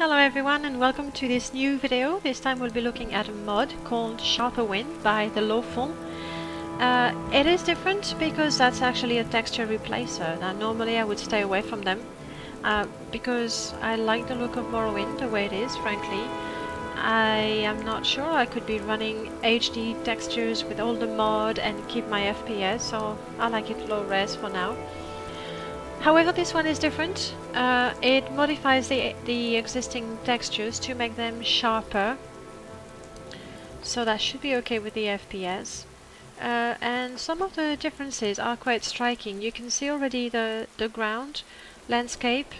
Hello everyone and welcome to this new video. This time we'll be looking at a mod called Sharperwind by the Lawful. It is different because that's actually a texture replacer. Now normally I would stay away from them because I like the look of Morrowind the way it is, frankly. I am not sure I could be running HD textures with all the mod and keep my FPS, so I like it low res for now. However, this one is different. It modifies the existing textures to make them sharper, so that should be okay with the FPS. And some of the differences are quite striking. You can see already the ground landscape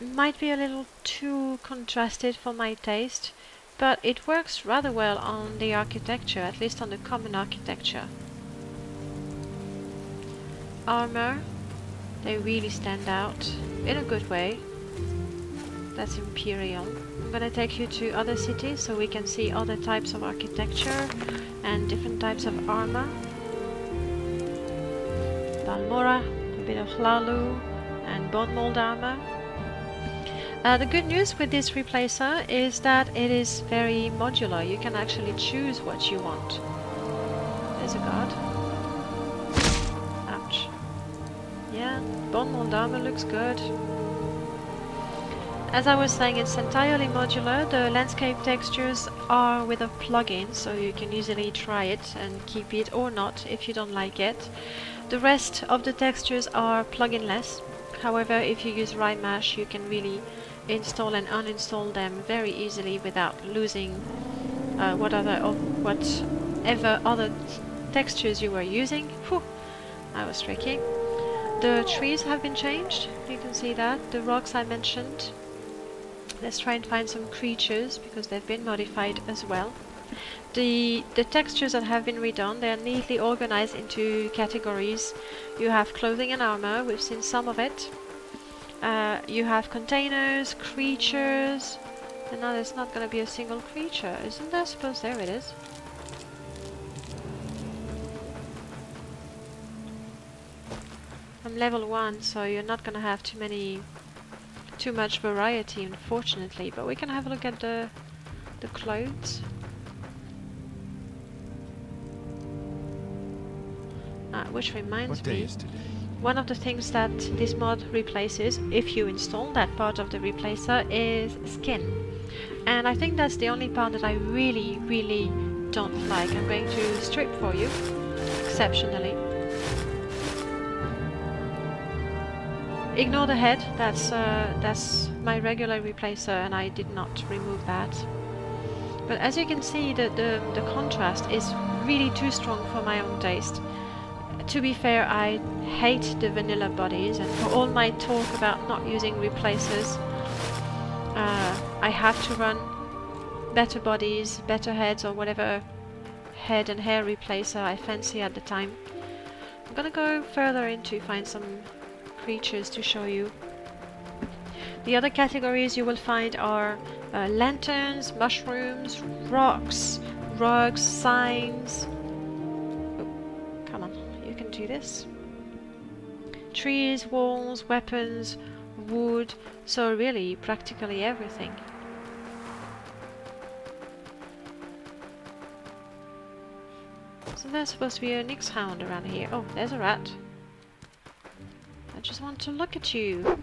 might be a little too contrasted for my taste, but it works rather well on the architecture, at least on the common architecture. Armor. They really stand out, in a good way. That's Imperial. I'm gonna take you to other cities so we can see other types of architecture and different types of armor. Balmora, a bit of Hlaalu and Bonemold armor. The good news with this replacer is that it is very modular. You can actually choose what you want. There's a guard. Yeah, Bonemold armor looks good. As I was saying, it's entirely modular. The landscape textures are with a plugin, so you can easily try it and keep it or not if you don't like it. The rest of the textures are plugin-less. However, if you use Wrye Mash, you can really install and uninstall them very easily without losing whatever other textures you were using. Whew, I was tricky. The trees have been changed, you can see that. The rocks I mentioned. Let's try and find some creatures because they've been modified as well. The textures that have been redone, they are neatly organized into categories. You have clothing and armor, we've seen some of it. You have containers, creatures, and now there's not going to be a single creature, isn't there? I suppose there it is. I'm level 1, so you're not going to have too much variety, unfortunately, but we can have a look at the clothes. Which reminds me, one of the things that this mod replaces, if you install that part of the replacer, is skin. And I think that's the only part that I really, really don't like. I'm going to strip for you, exceptionally. Ignore the head, that's my regular replacer and I did not remove that. But as you can see, the contrast is really too strong for my own taste. To be fair, I hate the vanilla bodies, and for all my talk about not using replacers, I have to run better bodies, better heads, or whatever head and hair replacer I fancy at the time. I'm gonna go further in to find some creatures to show you. The other categories you will find are lanterns, mushrooms, rocks, rugs, signs. Oh, come on, you can do this. Trees, walls, weapons, wood, so really practically everything. Isn't there supposed to be a Nyxhound around here? Oh, there's a rat. I just want to look at you.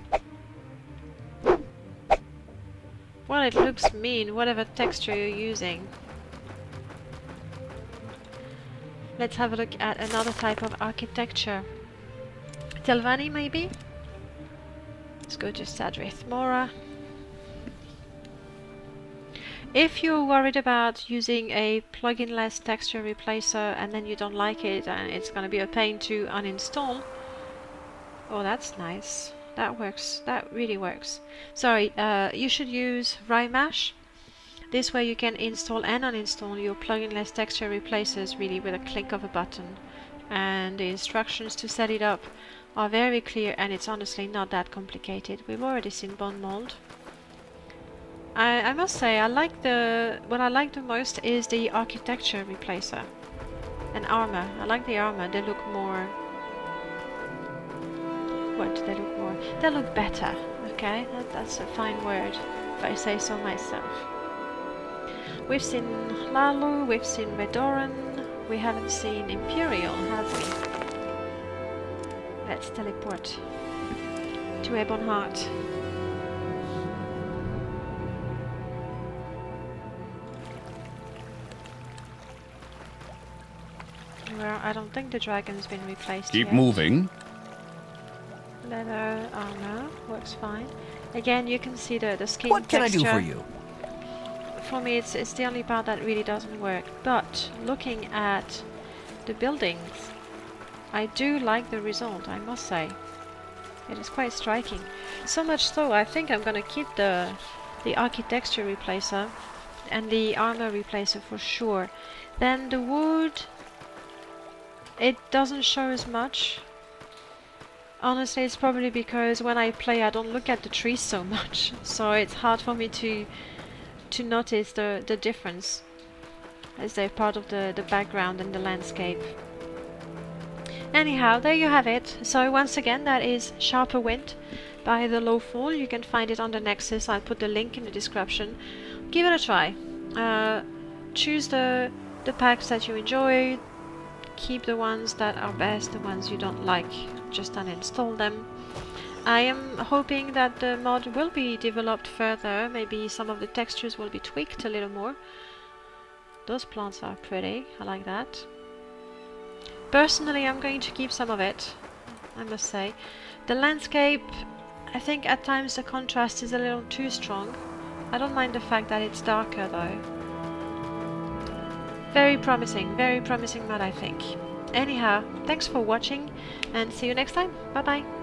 Well, it looks mean, whatever texture you're using. Let's have a look at another type of architecture. Telvanni, maybe? Let's go to Sadrith Mora. If you're worried about using a plugin-less texture replacer and then you don't like it and it's going to be a pain to uninstall, oh, that's nice. That works. That really works. Sorry, you should use Wrye Mash. This way you can install and uninstall your plugin-less texture replacers really with a click of a button. And the instructions to set it up are very clear, and it's honestly not that complicated. We've already seen Bonemold. I must say, what I like the most is the architecture replacer. And armor. I like the armor. They look more... They look better. Okay, that's a fine word, if I say so myself. We've seen Hlaalu, we've seen Medoran, we haven't seen Imperial, have we? Let's teleport to Ebonheart. Well, I don't think the dragon's been replaced yet. Keep moving. Leather armor works fine. Again, you can see the skin texture. What can I do for you? For me, it's the only part that really doesn't work. But looking at the buildings, I do like the result, I must say. It is quite striking. So much so, I think I'm going to keep the architecture replacer and the armor replacer for sure. Then the wood, it doesn't show as much. Honestly, it's probably because when I play, I don't look at the trees so much, so it's hard for me to notice the difference, as they're part of the background and the landscape. Anyhow, there you have it. So once again, that is Sharperwind by the Lawful. You can find it on the Nexus. I'll put the link in the description. Give it a try. Choose the packs that you enjoy. Keep the ones that are best, the ones you don't like, just uninstall them. I am hoping that the mod will be developed further, maybe some of the textures will be tweaked a little more. Those plants are pretty, I like that. Personally, I'm going to keep some of it, I must say. The landscape, I think at times the contrast is a little too strong. I don't mind the fact that it's darker though. Very promising mod, I think. Anyhow, thanks for watching and see you next time. Bye bye.